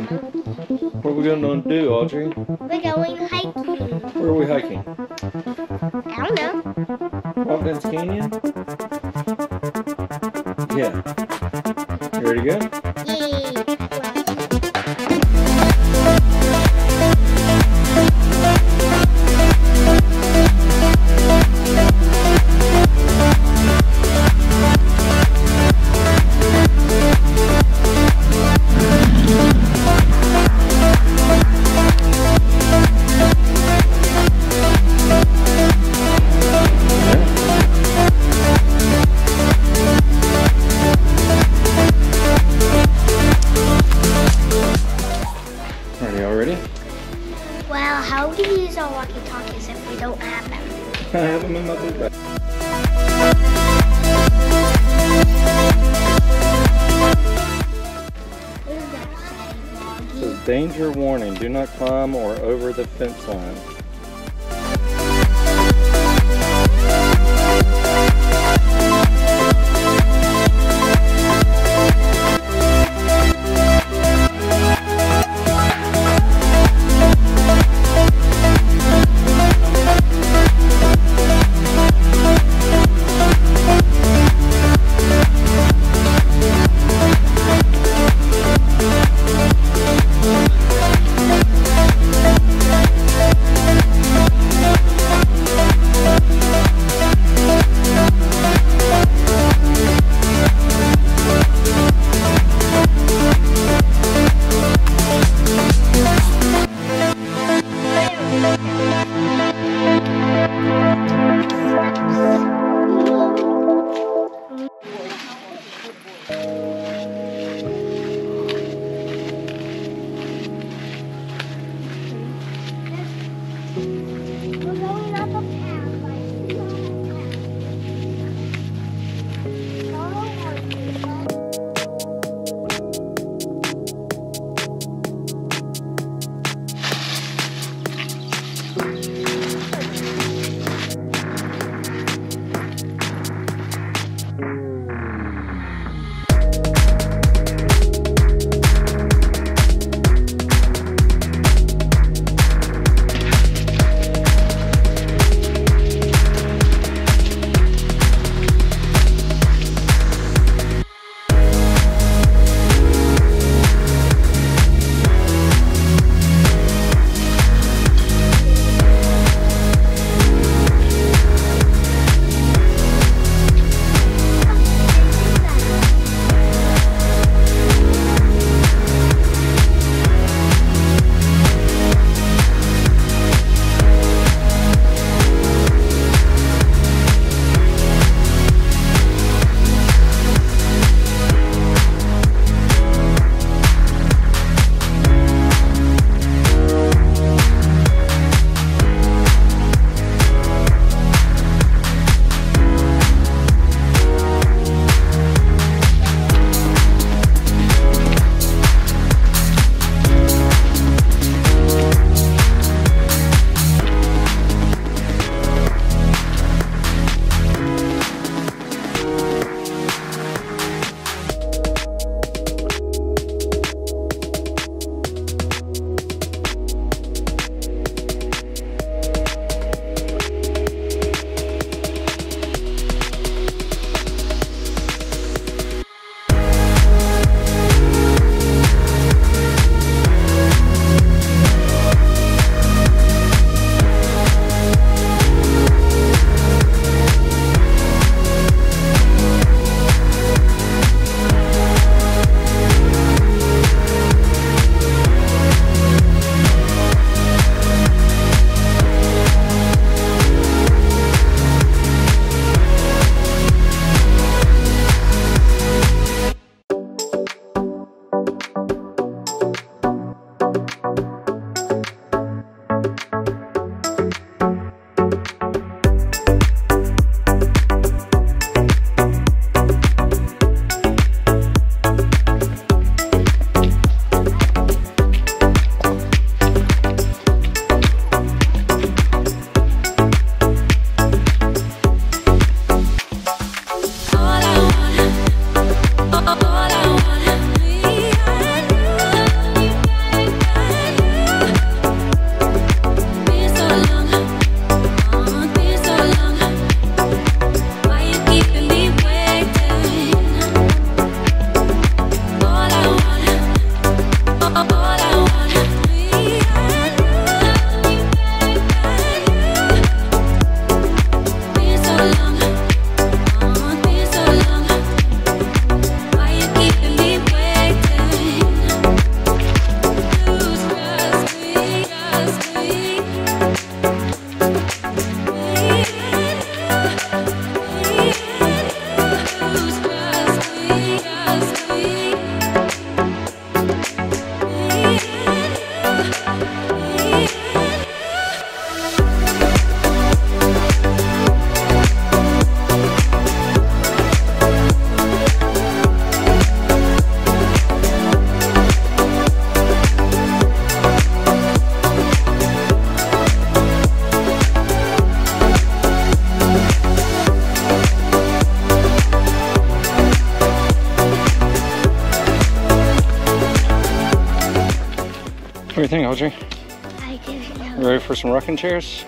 What are we going to do, Audrey? We're going hiking. Where are we hiking? I don't know. Providence Canyon? Yeah. You ready to go? Well, how do we use our walkie-talkies if we don't have them? I have them in my book bag. What does that say, Woggy? It says, danger warning, do not climb or over the fence line. think, Audrey? I do. You ready for some rocking chairs?